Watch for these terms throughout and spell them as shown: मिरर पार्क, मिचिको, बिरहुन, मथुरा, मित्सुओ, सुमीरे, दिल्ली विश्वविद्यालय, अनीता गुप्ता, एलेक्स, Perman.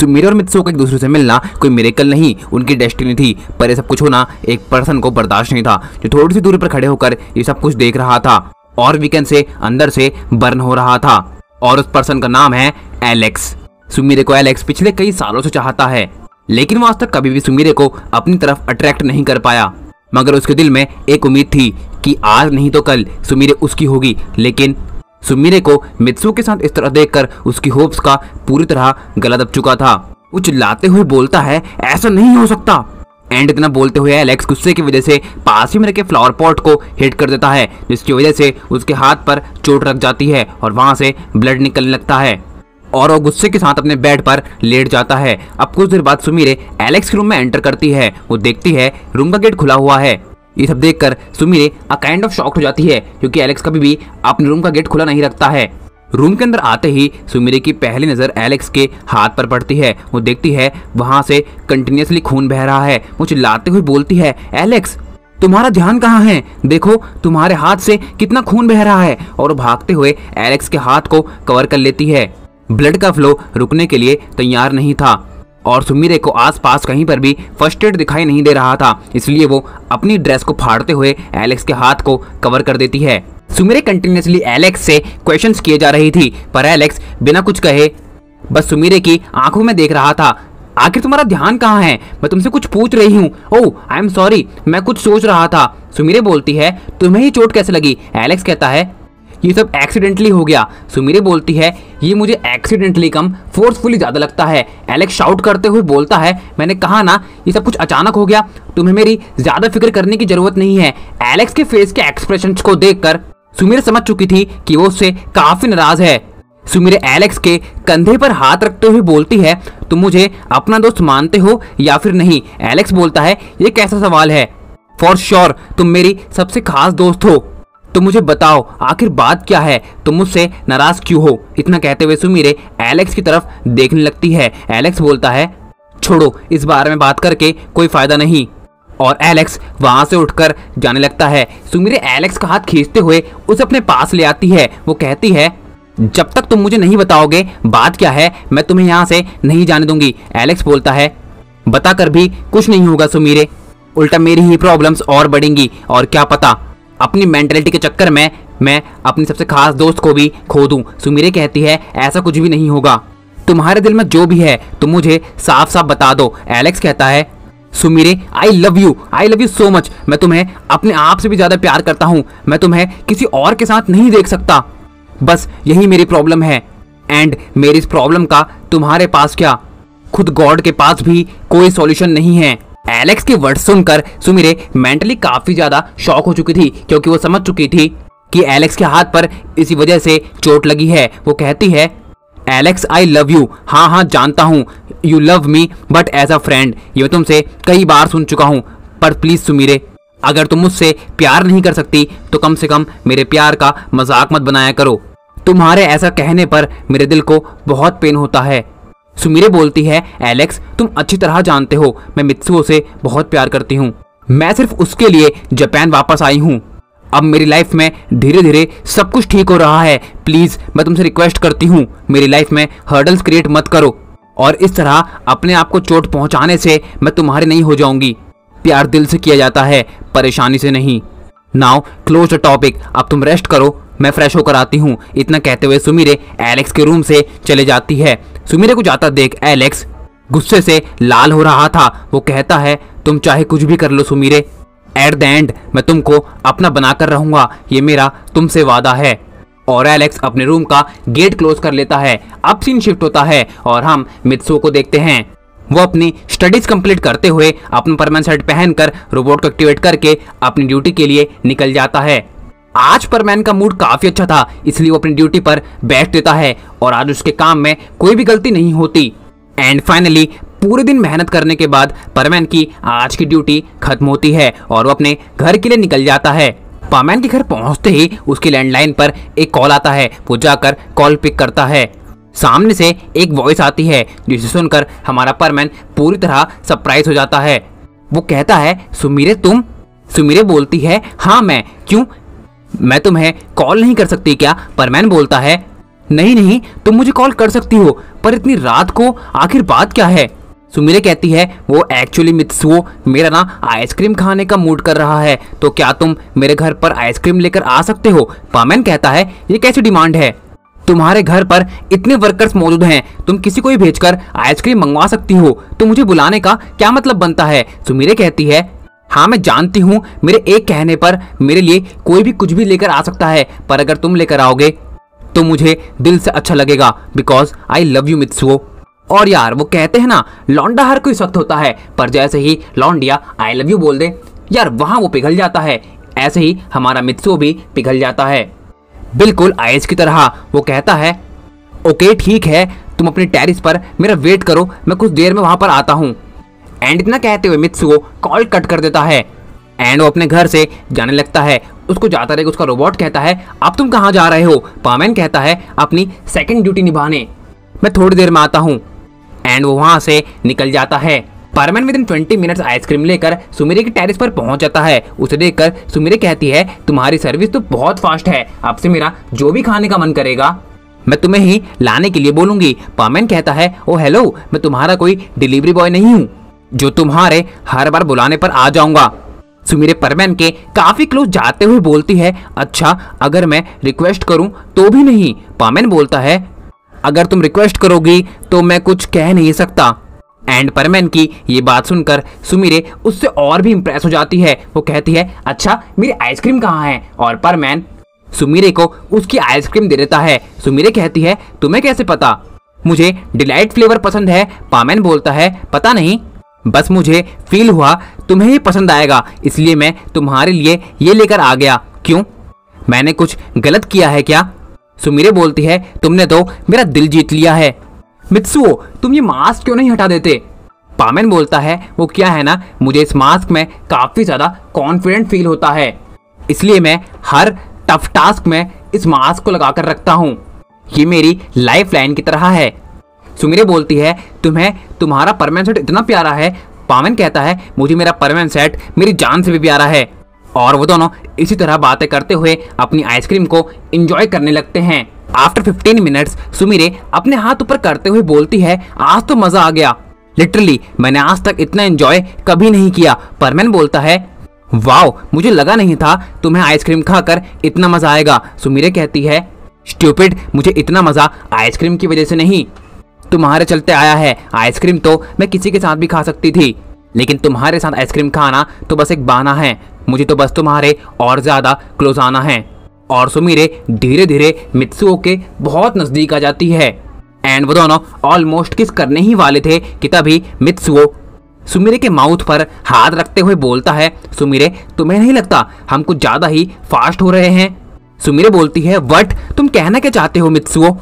सुमीरे और मित्सुओ का एक दूसरे से मिलना कोई मिरेकल नहीं, उनकी डेस्टिनी थी, पर यह सब कुछ होना एक पर्सन को बर्दाश्त नहीं था जो थोड़ी सी दूरी पर खड़े होकर ये सब कुछ देख रहा था और वीकेंड से अंदर से बर्न हो रहा था। और उस पर्सन का नाम है एलेक्स। सुमीरे को एलेक्स पिछले कई सालों से चाहता है, लेकिन वो आज तक कभी भी सुमीरे को अपनी तरफ अट्रैक्ट नहीं कर पाया, मगर उसके दिल में एक उम्मीद थी कि आज नहीं तो कल सुमीरे उसकी होगी। लेकिन सुमीरे को मित्सुओ के साथ इस तरह देखकर उसकी होप्स का पूरी तरह गला दब चुका था। वो चिल्लाते हुए बोलता है, ऐसा नहीं हो सकता। एंड इतना बोलते हुए एलेक्स गुस्से की वजह से पास ही में रखे फ्लावर पॉट को हिट कर देता है, जिसकी वजह से उसके हाथ पर चोट लग जाती है और वहां से ब्लड निकलने लगता है और वो गुस्से के साथ अपने बेड पर लेट जाता है। अब कुछ देर बाद सुमीरे एलेक्स के रूम में एंटर करती है। वो देखती है रूम का गेट खुला हुआ है। ये सब देखकर सुमीरे a kind of shocked हो जाती है, क्योंकि एलेक्स कभी भी अपने रूम का गेट खुला नहीं रखता है। रूम के अंदर आते ही सुमीरे की पहली नज़र एलेक्स के हाथ पर पड़ती है। वो देखती है वहाँ से कंटिन्यूसली खून बह रहा है। वो चिल्लाते हुए बोलती है, एलेक्स तुम्हारा ध्यान कहाँ है, देखो तुम्हारे हाथ से कितना खून बह रहा है। और भागते हुए एलेक्स के हाथ को कवर कर लेती है। ब्लड का फ्लो रुकने के लिए तैयार नहीं था और सुमीरे को आसपास कहीं पर भी फर्स्ट एड दिखाई नहीं दे रहा था, इसलिए वो अपनी ड्रेस को फाड़ते हुए एलेक्स के हाथ को कवर कर देती है। सुमीरे कंटिन्यूसली एलेक्स से क्वेश्चंस किए जा रही थी, पर एलेक्स बिना कुछ कहे बस सुमीरे की आंखों में देख रहा था। आखिर तुम्हारा ध्यान कहाँ है, मैं तुमसे कुछ पूछ रही हूँ। ओह आई एम सॉरी, मैं कुछ सोच रहा था। सुमीरे बोलती है, तुम्हें ये चोट कैसे लगी? एलेक्स कहता है, ये सब एक्सीडेंटली हो गया। सुमीरे बोलती है, ये मुझे एक्सीडेंटली कम फोर्सफुली ज़्यादा लगता है। एलेक्स शाउट करते हुए बोलता है, मैंने कहा ना ये सब कुछ अचानक हो गया, तुम्हें मेरी ज़्यादा फिक्र करने की ज़रूरत नहीं है। एलेक्स के फेस के एक्सप्रेशंस को देखकर सुमीरे समझ चुकी थी कि वो उससे काफ़ी नाराज़ है। सुमीरे एलेक्स के कंधे पर हाथ रखते हुए बोलती है, तुम मुझे अपना दोस्त मानते हो या फिर नहीं? एलेक्स बोलता है, ये कैसा सवाल है, फॉर श्योर तुम मेरी सबसे खास दोस्त हो, तुम मुझे बताओ आखिर बात क्या है, तुम मुझसे नाराज क्यों हो? इतना कहते हुए सुमीरे एलेक्स की तरफ देखने लगती है। एलेक्स बोलता है, छोड़ो इस बारे में बात करके कोई फायदा नहीं। और एलेक्स वहां से उठकर जाने लगता है। सुमीरे एलेक्स का हाथ खींचते हुए उसे अपने पास ले आती है। वो कहती है, जब तक तुम मुझे नहीं बताओगे बात क्या है, मैं तुम्हें यहाँ से नहीं जाने दूंगी। एलेक्स बोलता है, बताकर भी कुछ नहीं होगा सुमीरे, उल्टा मेरी ही प्रॉब्लम्स और बढ़ेंगी, और क्या पता अपनी मेंटलिटी के चक्कर में मैं अपनी सबसे खास दोस्त को भी खो दूं। सुमीरे कहती है, ऐसा कुछ भी नहीं होगा, तुम्हारे दिल में जो भी है तुम मुझे साफ साफ बता दो। एलेक्स कहता है, सुमीरे I love you so much, मैं तुम्हें अपने आप से भी ज़्यादा प्यार करता हूं, मैं तुम्हें किसी और के साथ नहीं देख सकता, बस यही मेरी प्रॉब्लम है। एंड मेरी इस प्रॉब्लम का तुम्हारे पास क्या, खुद गॉड के पास भी कोई सॉल्यूशन नहीं है। एलेक्स के वर्ड सुनकर सुमीरे मेंटली काफ़ी ज़्यादा शॉक हो चुकी थी, क्योंकि वो समझ चुकी थी कि एलेक्स के हाथ पर इसी वजह से चोट लगी है। वो कहती है, एलेक्स आई लव यू, हाँ हाँ जानता हूँ you love me but as a friend, ये मैं तुमसे कई बार सुन चुका हूँ, पर प्लीज़ सुमीरे अगर तुम मुझसे प्यार नहीं कर सकती तो कम से कम मेरे प्यार का मजाक मत बनाया करो, तुम्हारे ऐसा कहने पर मेरे दिल को बहुत पेन होता है। सुमीरे बोलती है, एलेक्स तुम अच्छी तरह जानते हो मैं मित्सुओ से बहुत प्यार करती हूँ, मैं सिर्फ उसके लिए जापान वापस आई हूँ, अब मेरी लाइफ में धीरे धीरे सब कुछ ठीक हो रहा है, प्लीज़ मैं तुमसे रिक्वेस्ट करती हूँ मेरी लाइफ में हर्डल्स क्रिएट मत करो, और इस तरह अपने आप को चोट पहुँचाने से मैं तुम्हारे नहीं हो जाऊँगी, प्यार दिल से किया जाता है परेशानी से नहीं। नाउ क्लोज द टॉपिक, अब तुम रेस्ट करो मैं फ्रेश होकर आती हूँ। इतना कहते हुए सुमीरे एलेक्स के रूम से चले जाती है। सुमीरे को जाता देख एलेक्स गुस्से से लाल हो रहा था। वो कहता है, तुम चाहे कुछ भी कर लो सुमीरे, एट द एंड मैं तुमको अपना बनाकर रहूँगा, ये मेरा तुमसे वादा है। और एलेक्स अपने रूम का गेट क्लोज कर लेता है। अब सीन शिफ्ट होता है और हम मित्सुओ को देखते हैं। वो अपनी स्टडीज कंप्लीट करते हुए अपना परमानेंट शर्ट पहनकर रोबोट को एक्टिवेट करके अपनी ड्यूटी के लिए निकल जाता है। आज परमैन का मूड काफ़ी अच्छा था, इसलिए वो अपनी ड्यूटी पर बैठ देता है और आज उसके काम में कोई भी गलती नहीं होती। एंड फाइनली पूरे दिन मेहनत करने के बाद परमैन की आज की ड्यूटी खत्म होती है और वो अपने घर के लिए निकल जाता है। परमैन के घर पहुंचते ही उसकी लैंडलाइन पर एक कॉल आता है। वो जाकर कॉल पिक करता है। सामने से एक वॉइस आती है, जिसे सुनकर हमारा परमैन पूरी तरह सरप्राइज हो जाता है। वो कहता है, सुमीरे तुम? सुमीरे बोलती है, हाँ मैं, क्यों मैं तुम्हें कॉल नहीं कर सकती क्या? परमैन बोलता है, नहीं नहीं तुम मुझे कॉल कर सकती हो, पर इतनी रात को आखिर बात क्या है? सुमीरे कहती है वो एक्चुअली मित्सुओ मेरा ना आइसक्रीम खाने का मूड कर रहा है, तो क्या तुम मेरे घर पर आइसक्रीम लेकर आ सकते हो? पामेन कहता है ये कैसी डिमांड है, तुम्हारे घर पर इतने वर्कर्स मौजूद हैं, तुम किसी को भी भेजकर आइसक्रीम मंगवा सकती हो, तो मुझे बुलाने का क्या मतलब बनता है? सुमीरे कहती है हाँ मैं जानती हूँ मेरे एक कहने पर मेरे लिए कोई भी कुछ भी लेकर आ सकता है, पर अगर तुम लेकर आओगे तो मुझे दिल से अच्छा लगेगा, because I love you मित्सुओ। और यार वो कहते हैं ना लौंडा हर कोई सख्त होता है, पर जैसे ही लौंडिया आई लव यू बोल दे यार वहाँ वो पिघल जाता है, ऐसे ही हमारा मित्सुओ भी पिघल जाता है बिल्कुल आइस की तरह। वो कहता है ओके ठीक है तुम अपने टेरिस पर मेरा वेट करो, मैं कुछ देर में वहाँ पर आता हूँ। एंड इतना कहते हुए मित्सुओ कॉल कट कर देता है एंड वो अपने घर से जाने लगता है। उसको जाता रहेगा उसका रोबोट कहता है अब तुम कहाँ जा रहे हो? पामेन कहता है अपनी सेकंड ड्यूटी निभाने, मैं थोड़ी देर में आता हूँ। एंड वो वहाँ से निकल जाता है। पामेन विदिन 20 मिनट्स आइसक्रीम लेकर सुमीरे के टेरिस पर पहुँच जाता है। उसे देखकर सुमीरे कहती है तुम्हारी सर्विस तो बहुत फास्ट है, अब से मेरा जो भी खाने का मन करेगा मैं तुम्हें ही लाने के लिए बोलूँगी। पामेन कहता है ओ हेलो, मैं तुम्हारा कोई डिलीवरी बॉय नहीं हूँ जो तुम्हारे हर बार बुलाने पर आ जाऊँगा। सुमीरे परमैन के काफी क्लोज जाते हुए बोलती है अच्छा अगर मैं रिक्वेस्ट करूं तो भी नहीं। पामेन बोलता है अगर तुम रिक्वेस्ट करोगी तो मैं कुछ कह नहीं सकता। एंड परमैन की ये बात सुनकर सुमीरे उससे और भी इम्प्रेस हो जाती है। वो कहती है अच्छा मेरी आइसक्रीम कहाँ है? और परमैन सुमीरे को उसकी आइसक्रीम दे देता है। सुमीरे कहती है तुम्हें कैसे पता? मुझे डिलाइट फ्लेवर पसंद है। पामेन बोलता है पता नहीं, बस मुझे फील हुआ तुम्हें ये पसंद आएगा इसलिए मैं तुम्हारे लिए ये लेकर आ गया। क्यों, मैंने कुछ गलत किया है क्या? सुमीरे बोलती है तुमने तो मेरा दिल जीत लिया है मित्सुओ, तुम ये मास्क क्यों नहीं हटा देते? पामेन बोलता है वो क्या है ना, मुझे इस मास्क में काफ़ी ज़्यादा कॉन्फिडेंट फील होता है, इसलिए मैं हर टफ टास्क में इस मास्क को लगा कर रखता हूँ, ये मेरी लाइफ लाइन की तरह है। सुमीरे बोलती है तुम्हें तुम्हारा परमैन सेट इतना प्यारा है? पामेन कहता है मुझे मेरा परमैन सेट मेरी जान से भी प्यारा है। और वो दोनों इसी तरह बातें करते हुए अपनी आइसक्रीम को एंजॉय करने लगते हैं। आफ्टर 15 मिनट्स सुमीरे अपने हाथ ऊपर करते हुए बोलती है आज तो मज़ा आ गया, लिटरली मैंने आज तक इतना एंजॉय कभी नहीं किया। परमैन बोलता है वाओ मुझे लगा नहीं था तुम्हें आइसक्रीम खाकर इतना मज़ा आएगा। सुमीरे कहती है स्टूपिड, मुझे इतना मज़ा आइसक्रीम की वजह से नहीं तुम्हारे चलते आया है। आइसक्रीम तो मैं किसी के साथ भी खा सकती थी, लेकिन तुम्हारे साथ आइसक्रीम खाना तो बस एक बहाना है, मुझे तो बस तुम्हारे और ज़्यादा क्लोज आना है। और सुमीरे धीरे धीरे मित्सुओ के बहुत नज़दीक आ जाती है एंड वो दोनों ऑलमोस्ट किस करने ही वाले थे कि तभी मित्सुओ सुमीरे के माउथ पर हाथ रखते हुए बोलता है सुमीरे तुम्हें नहीं लगता हम कुछ ज़्यादा ही फास्ट हो रहे हैं? सुमीरे बोलती है व्हाट, तुम कहना क्या चाहते हो मित्सुओ?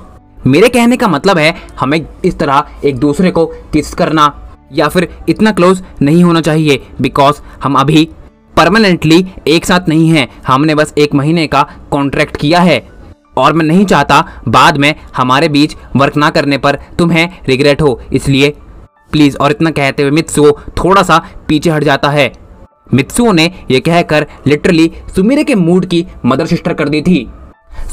मेरे कहने का मतलब है हमें इस तरह एक दूसरे को किस करना या फिर इतना क्लोज नहीं होना चाहिए, बिकॉज हम अभी परमानेंटली एक साथ नहीं हैं, हमने बस 1 महीने का कॉन्ट्रैक्ट किया है और मैं नहीं चाहता बाद में हमारे बीच वर्क ना करने पर तुम्हें रिग्रेट हो, इसलिए प्लीज़। और इतना कहते हुए मित्सुओ थोड़ा सा पीछे हट जाता है। मित्सुओ ने यह कहकर लिटरली सुमीरे के मूड की मदर सिस्टर कर दी थी।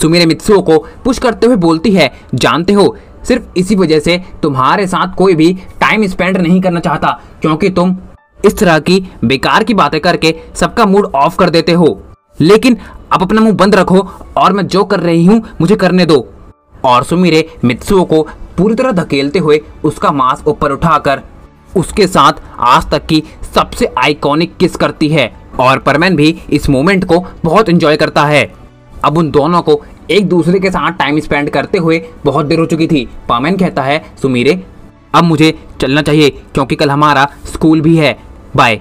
सुमीरे मित्सुओ को पुश करते हुए बोलती है जानते हो सिर्फ इसी वजह से तुम्हारे साथ कोई भी टाइम स्पेंड नहीं करना चाहता, क्योंकि तुम इस तरह की बेकार की बातें करके सबका मूड ऑफ कर देते हो, लेकिन अब अपना मुंह बंद रखो और मैं जो कर रही हूँ मुझे करने दो। और सुमीरे मित्सुओ को पूरी तरह धकेलते हुए उसका मास्क ऊपर उठाकर उसके साथ आज तक की सबसे आइकॉनिक किस करती है और परमैन भी इस मोमेंट को बहुत इंजॉय करता है। अब उन दोनों को एक दूसरे के साथ टाइम स्पेंड करते हुए बहुत देर हो चुकी थी। पामेन कहता है सुमीरे अब मुझे चलना चाहिए क्योंकि कल हमारा स्कूल भी है, बाय।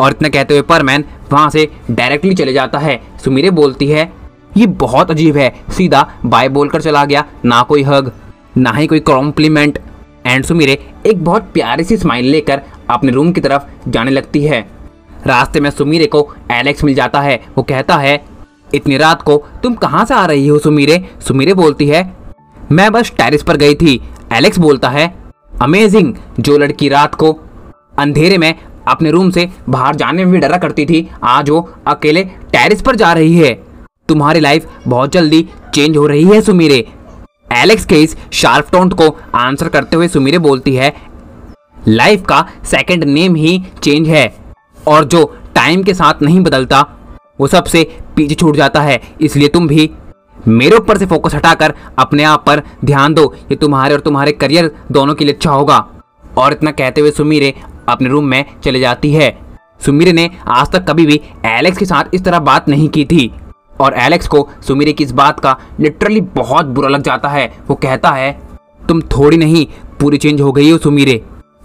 और इतना कहते हुए परमैन वहाँ से डायरेक्टली चले जाता है। सुमीरे बोलती है ये बहुत अजीब है, सीधा बाय बोलकर चला गया, ना कोई हग ना ही कोई कॉम्प्लीमेंट। एंड सुमीरे एक बहुत प्यारी सी स्माइल लेकर अपने रूम की तरफ जाने लगती है। रास्ते में सुमीरे को एलेक्स मिल जाता है। वो कहता है इतनी रात को तुम कहाँ से आ रही हो सुमीरे? सुमीरे बोलती है मैं बस टेरिस पर गई थी। एलेक्स बोलता है अमेजिंग, जो लड़की रात को अंधेरे में अपने रूम से बाहर जाने में भी डरा करती थी, आज वो अकेले टेरिस पर जा रही है। तुम्हारी लाइफ बहुत जल्दी चेंज हो रही है सुमीरे। एलेक्स के इस शार्प टोंट को आंसर करते हुए सुमीरे बोलती है, लाइफ का सेकंड नेम ही चेंज है और जो टाइम के साथ नहीं बदलता वो सबसे पीछे छूट जाता है, इसलिए तुम भी मेरे ऊपर से फोकस हटाकर अपने आप पर ध्यान दो, ये तुम्हारे और तुम्हारे करियर दोनों के लिए अच्छा होगा। और इतना कहते हुए सुमीरे अपने रूम में चले जाती है। सुमीरे ने आज तक कभी भी एलेक्स के साथ इस तरह बात नहीं की थी और एलेक्स को सुमीरे की इस बात का लिटरली बहुत बुरा लग जाता है। वो कहता है, तुम थोड़ी नहीं पूरी चेंज हो गई हो सुमीरे,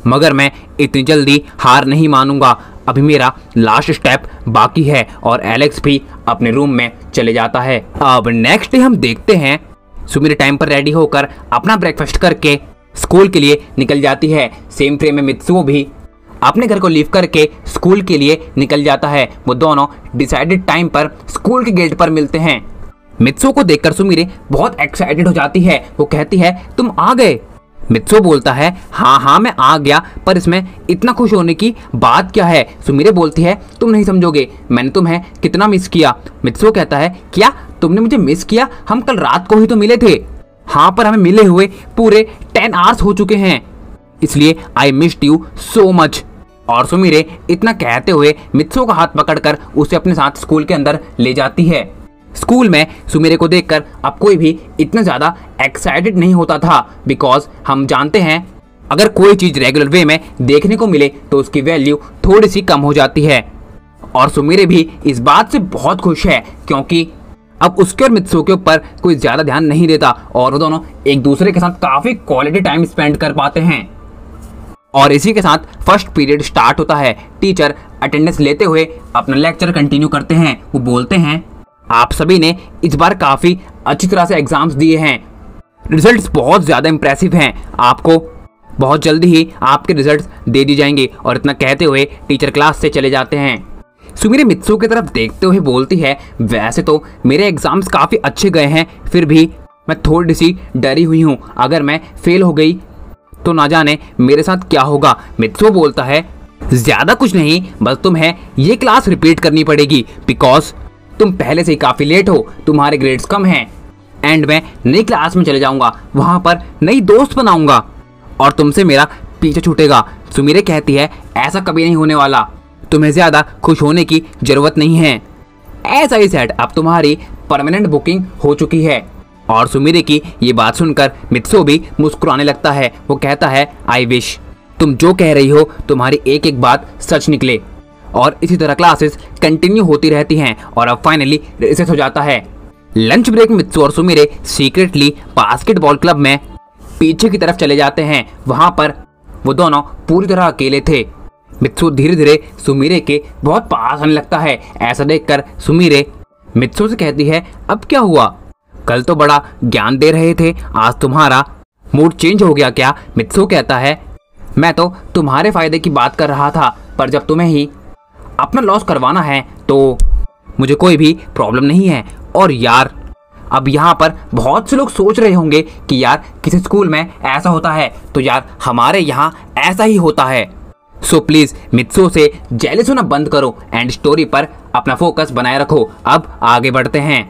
मगर मैं इतनी जल्दी हार नहीं मानूंगा, अभी मेरा लास्ट स्टेप बाकी है। और एलेक्स भी अपने रूम में चले जाता है। अब नेक्स्ट डे हम देखते हैं सुमीरे टाइम पर रेडी होकर अपना ब्रेकफास्ट करके स्कूल के लिए निकल जाती है। सेम फ्रेम में मित्सुओ भी अपने घर को लीव करके स्कूल के लिए निकल जाता है। वो दोनों डिसाइडेड टाइम पर स्कूल के गेट पर मिलते हैं। मित्सुओ को देखकर सुमीरे बहुत एक्साइटेड हो जाती है। वो कहती है, तुम आ गए? मित्सुओ बोलता है, हाँ हाँ मैं आ गया, पर इसमें इतना खुश होने की बात क्या है? सुमीरे बोलती है, तुम नहीं समझोगे मैंने तुम्हें कितना मिस किया। मित्सुओ कहता है, क्या तुमने मुझे मिस किया? हम कल रात को ही तो मिले थे। हाँ, पर हमें मिले हुए पूरे 10 आवर्स हो चुके हैं, इसलिए I missed you so much. और सुमीरे इतना कहते हुए मित्सुओ का हाथ पकड़कर उसे अपने साथ स्कूल के अंदर ले जाती है। स्कूल में सुमीरे को देखकर अब कोई भी इतना ज़्यादा एक्साइटेड नहीं होता था, बिकॉज हम जानते हैं अगर कोई चीज़ रेगुलर वे में देखने को मिले तो उसकी वैल्यू थोड़ी सी कम हो जाती है। और सुमीरे भी इस बात से बहुत खुश है क्योंकि अब उसके और मित्सुओ के ऊपर कोई ज़्यादा ध्यान नहीं देता और वो दोनों एक दूसरे के साथ काफ़ी क्वालिटी टाइम स्पेंड कर पाते हैं। और इसी के साथ फर्स्ट पीरियड स्टार्ट होता है। टीचर अटेंडेंस लेते हुए अपना लेक्चर कंटिन्यू करते हैं। वो बोलते हैं, आप सभी ने इस बार काफ़ी अच्छी तरह से एग्ज़ाम्स दिए हैं, रिजल्ट्स बहुत ज़्यादा इंप्रेसिव हैं, आपको बहुत जल्दी ही आपके रिजल्ट्स दे दिए जाएंगे। और इतना कहते हुए टीचर क्लास से चले जाते हैं। सुमीरे मित्सुओ की तरफ देखते हुए बोलती है, वैसे तो मेरे एग्ज़ाम्स काफ़ी अच्छे गए हैं, फिर भी मैं थोड़ी सी डरी हुई हूँ, अगर मैं फेल हो गई तो ना जाने मेरे साथ क्या होगा। मित्सुओ बोलता है, ज़्यादा कुछ नहीं, बस तुम्हें ये क्लास रिपीट करनी पड़ेगी बिकॉज तुम पहले से ही काफ़ी लेट हो, तुम्हारे ग्रेड्स कम हैं। एंड मैं नई क्लास में चले जाऊंगा, वहाँ पर नई दोस्त बनाऊंगा और तुमसे मेरा पीछा छूटेगा। सुमीरे कहती है, ऐसा कभी नहीं होने वाला, तुम्हें ज़्यादा खुश होने की ज़रूरत नहीं है। ऐसा ही सेट, अब तुम्हारी परमानेंट बुकिंग हो चुकी है। और सुमीरे की ये बात सुनकर मित्सुओ भी मुस्कुराने लगता है। वो कहता है, आई विश तुम जो कह रही हो तुम्हारी एक एक बात सच निकले। और इसी तरह क्लासेस कंटिन्यू होती रहती हैं और अब फाइनली रिसेस हो जाता है। लंच ब्रेक में मित्सुओ और सुमीरे सीक्रेटली बास्केटबॉल क्लब में पीछे की तरफ चले जाते हैं। वहाँ पर वो दोनों पूरी तरह अकेले थे। मित्सुओ धीरे धीरे सुमीरे के बहुत पास आने लगता है। ऐसा देखकर सुमीरे मित्सुओ से कहती है, अब क्या हुआ, कल तो बड़ा ज्ञान दे रहे थे, आज तुम्हारा मूड चेंज हो गया क्या? मित्सुओ कहता है, मैं तो तुम्हारे फायदे की बात कर रहा था, पर जब तुम्हें ही अपना लॉस करवाना है तो मुझे कोई भी प्रॉब्लम नहीं है। और यार, अब यहाँ पर बहुत से लोग सोच रहे होंगे कि यार किसी स्कूल में ऐसा होता है तो यार हमारे यहाँ ऐसा ही होता है। सो प्लीज़ मित्सुओ से जेलस होना बंद करो एंड स्टोरी पर अपना फोकस बनाए रखो। अब आगे बढ़ते हैं।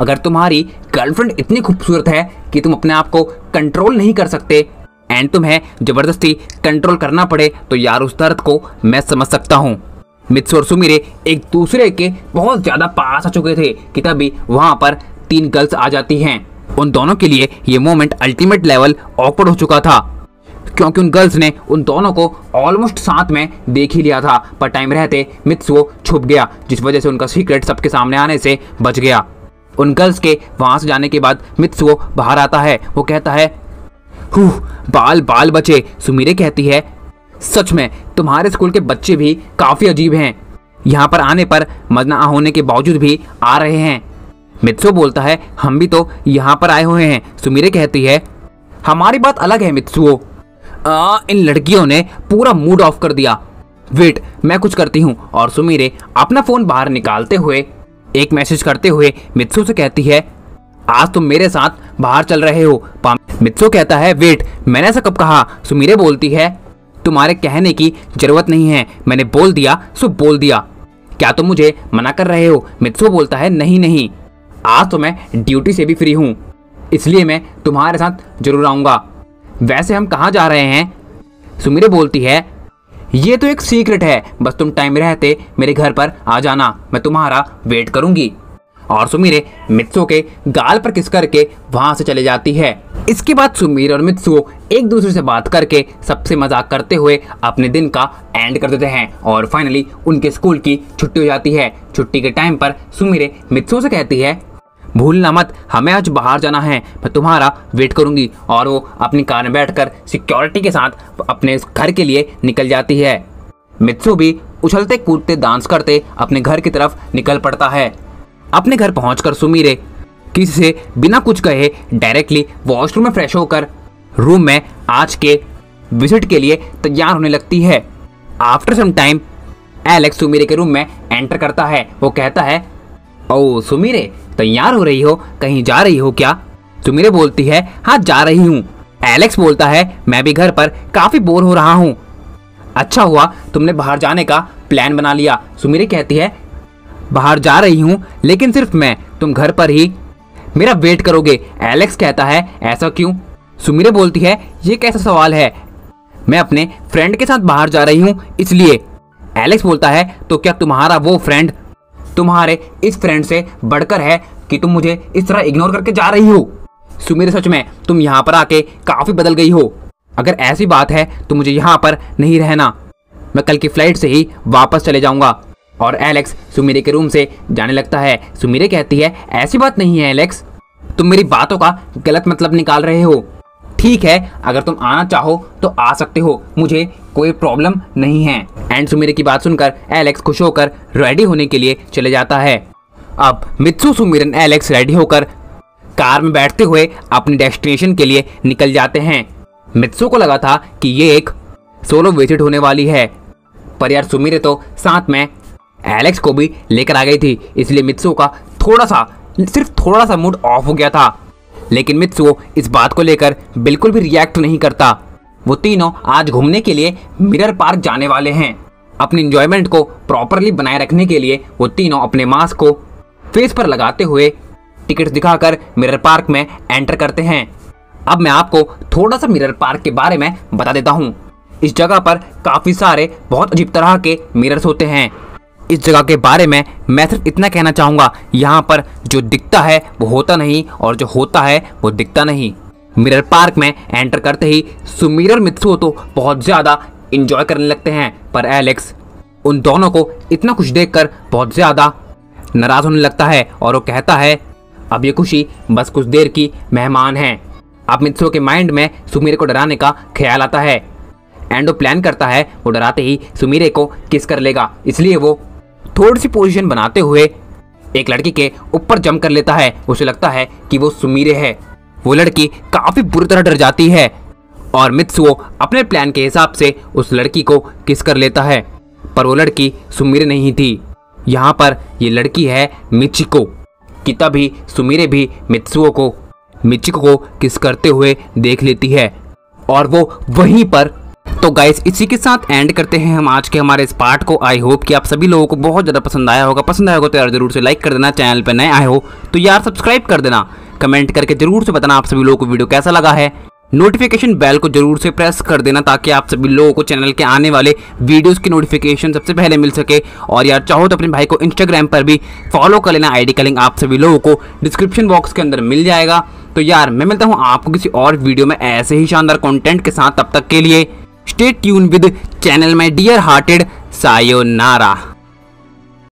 अगर तुम्हारी गर्लफ्रेंड इतनी खूबसूरत है कि तुम अपने आप को कंट्रोल नहीं कर सकते एंड तुम्हें ज़बरदस्ती कंट्रोल करना पड़े तो यार उस दर्द को मैं समझ सकता हूँ। मित्सुओ और सुमीरे एक दूसरे के बहुत ज़्यादा पास आ चुके थे कि तभी वहाँ पर 3 गर्ल्स आ जाती हैं। उन दोनों के लिए ये मोमेंट अल्टीमेट लेवल ऑकवर्ड हो चुका था क्योंकि उन गर्ल्स ने उन दोनों को ऑलमोस्ट साथ में देख ही लिया था, पर टाइम रहते मित्सुओ छुप गया जिस वजह से उनका सीक्रेट सबके सामने आने से बच गया। उन गर्ल्स के वहाँ से जाने के बाद मित्सुओ बाहर आता है। वो कहता है, बाल बाल बचे। सुमीरे कहती है, सच में तुम्हारे स्कूल के बच्चे भी काफ़ी अजीब हैं, यहाँ पर आने पर मजना होने के बावजूद भी आ रहे हैं। मित्सुओ बोलता है, हम भी तो यहाँ पर आए हुए हैं। सुमीरे कहती है, हमारी बात अलग है मित्सुओ, इन लड़कियों ने पूरा मूड ऑफ कर दिया, वेट मैं कुछ करती हूँ। और सुमीरे अपना फ़ोन बाहर निकालते हुए एक मैसेज करते हुए मित्सुओ से कहती है, आज तुम मेरे साथ बाहर चल रहे हो। मित्सुओ कहता है, वेट मैंने ऐसा कब कहा? सुमीरे बोलती है, तुम्हारे कहने की जरूरत नहीं है, मैंने बोल दिया सो बोल दिया, क्या तुम मुझे मना कर रहे हो? मित्सुओ बोलता है, नहीं, आज तो मैं ड्यूटी से भी फ्री हूँ इसलिए मैं तुम्हारे साथ जरूर आऊँगा। वैसे हम कहाँ जा रहे हैं? सुमीरे बोलती है, ये तो एक सीक्रेट है, बस तुम टाइम रहते मेरे घर पर आ जाना, मैं तुम्हारा वेट करूँगी। और सुमीरे मित्सुओ के गाल पर किस करके वहाँ से चले जाती है। इसके बाद सुमीरे और मित्सुओ एक दूसरे से बात करके सबसे मजाक करते हुए अपने दिन का एंड कर देते हैं और फाइनली उनके स्कूल की छुट्टी हो जाती है। छुट्टी के टाइम पर सुमीरे मित्सुओ से कहती है, भूलना मत, हमें आज बाहर जाना है, मैं तुम्हारा वेट करूंगी। और वो अपनी कार में बैठकर सिक्योरिटी के साथ अपने घर के लिए निकल जाती है। मित्सुओ भी उछलते कूदते डांस करते अपने घर की तरफ निकल पड़ता है। अपने घर पहुंचकर सुमीरे किसी से बिना कुछ कहे डायरेक्टली वॉशरूम में फ्रेश होकर रूम में आज के विजिट के लिए तैयार होने लगती है। After some time एलेक्स सुमीरे के रूम में एंटर करता है। वो कहता है, ओ सुमीरे, तैयार हो रही हो, कहीं जा रही हो क्या? सुमीरे बोलती है, हाँ जा रही हूँ। एलेक्स बोलता है, मैं भी घर पर काफ़ी बोर हो रहा हूँ। अच्छा हुआ तुमने बाहर जाने का प्लान बना लिया। सुमीरे कहती है, बाहर जा रही हूँ लेकिन सिर्फ मैं, तुम घर पर ही मेरा वेट करोगे। एलेक्स कहता है, ऐसा क्यों? सुमीरे बोलती है, ये कैसा सवाल है, मैं अपने फ्रेंड के साथ बाहर जा रही हूँ इसलिए। एलेक्स बोलता है, तो क्या तुम्हारा वो फ्रेंड तुम्हारे इस फ्रेंड से बढ़कर है कि तुम मुझे इस तरह इग्नोर करके जा रही हो? सुमीरे, सच में तुम यहाँ पर आके काफ़ी बदल गई हो। अगर ऐसी बात है तो मुझे यहाँ पर नहीं रहना, मैं कल की फ्लाइट से ही वापस चले जाऊँगा। और एलेक्स सुमीरे के रूम से जाने लगता है। सुमीरे कहती है, ऐसी बात नहीं है एलेक्स, तुम मेरी बातों का गलत मतलब निकाल रहे हो। ठीक है, अगर तुम आना चाहो तो आ सकते हो, मुझे कोई प्रॉब्लम नहीं है। एंड सुमीरे की बात सुनकर एलेक्स खुश होकर रेडी होने के लिए चले जाता है। अब मित्सुओ, सुमीरन, एलेक्स रेडी होकर कार में बैठते हुए अपने डेस्टिनेशन के लिए निकल जाते हैं। मित्सुओ को लगा था कि ये एक सोलो विजिट होने वाली है, पर यार सुमीरे तो साथ में एलेक्स को भी लेकर आ गई थी, इसलिए मित्सुओ का सिर्फ थोड़ा सा मूड ऑफ हो गया था। लेकिन मित्सुओ इस बात को लेकर बिल्कुल भी रिएक्ट नहीं करता। वो तीनों आज घूमने के लिए मिरर पार्क जाने वाले हैं। अपने एंजॉयमेंट को प्रॉपरली बनाए रखने के लिए वो तीनों अपने मास्क को फेस पर लगाते हुए टिकट्स दिखाकर मिरर पार्क में एंटर करते हैं। अब मैं आपको थोड़ा सा मिरर पार्क के बारे में बता देता हूँ। इस जगह पर काफ़ी सारे बहुत अजीब तरह के मिरर्स होते हैं। इस जगह के बारे में मैं सिर्फ इतना कहना चाहूँगा, यहाँ पर जो दिखता है वो होता नहीं और जो होता है वो दिखता नहीं। मिरर पार्क में एंटर करते ही सुमीरे और मित्सुओ तो बहुत ज़्यादा एंजॉय करने लगते हैं, पर एलेक्स उन दोनों को इतना खुश देखकर बहुत ज़्यादा नाराज़ होने लगता है और वो कहता है, अब ये खुशी बस कुछ देर की मेहमान है। अब मित्सुओ के माइंड में सुमीरे को डराने का ख्याल आता है एंड वो प्लान करता है वो डराते ही सुमीरे को किस कर लेगा, इसलिए वो थोड़ी सी पोजीशन बनाते हुए एक लड़की के ऊपर जंप कर लेता है। उसे लगता है कि वो सुमीरे है। वो लड़की काफ़ी बुरी तरह डर जाती है और मित्सुओ अपने प्लान के हिसाब से उस लड़की को किस कर लेता है, पर वो लड़की सुमीरे नहीं थी। यहाँ पर ये लड़की है मिचिको कि तभी सुमीरे भी मित्सुओ को मिचिको को किस करते हुए देख लेती है और वो वहीं पर। तो गाइस, इसी के साथ एंड करते हैं हम आज के हमारे इस पार्ट को। आई होप कि आप सभी लोगों को बहुत ज़्यादा पसंद आया होगा तो यार ज़रूर से लाइक कर देना। चैनल पर नए आए हो तो यार सब्सक्राइब कर देना। कमेंट करके ज़रूर से बताना आप सभी लोगों को वीडियो कैसा लगा है। नोटिफिकेशन बेल को ज़रूर से प्रेस कर देना ताकि आप सभी लोगों को चैनल के आने वाले वीडियोज़ की नोटिफिकेशन सबसे पहले मिल सके। और यार चाहो तो अपने भाई को इंस्टाग्राम पर भी फॉलो कर लेना। आईडी का लिंक आप सभी लोगों को डिस्क्रिप्शन बॉक्स के अंदर मिल जाएगा। तो यार मैं मिलता हूँ आपको किसी और वीडियो में ऐसे ही शानदार कॉन्टेंट के साथ। तब तक के लिए Stay tuned with channel my dear hearted sayonara।